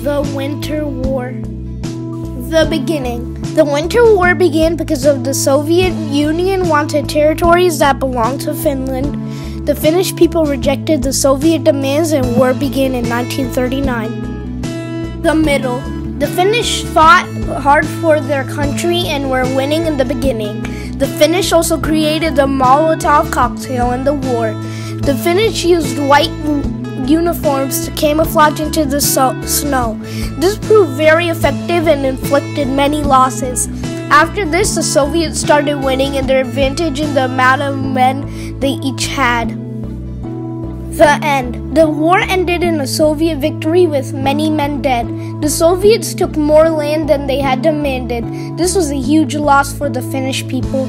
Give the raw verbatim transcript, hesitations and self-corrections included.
The Winter War. The beginning. The Winter War began because of the Soviet Union wanted territories that belonged to Finland. The Finnish people rejected the Soviet demands and war began in nineteen thirty-nine. The middle. The Finnish fought hard for their country and were winning in the beginning. The Finnish also created the Molotov cocktail in the war. The Finnish used white uniforms to camouflage into the so snow. This proved very effective and inflicted many losses. After this, the Soviets started winning and their advantage in the amount of men they each had. The end. The war ended in a Soviet victory with many men dead. The Soviets took more land than they had demanded. This was a huge loss for the Finnish people.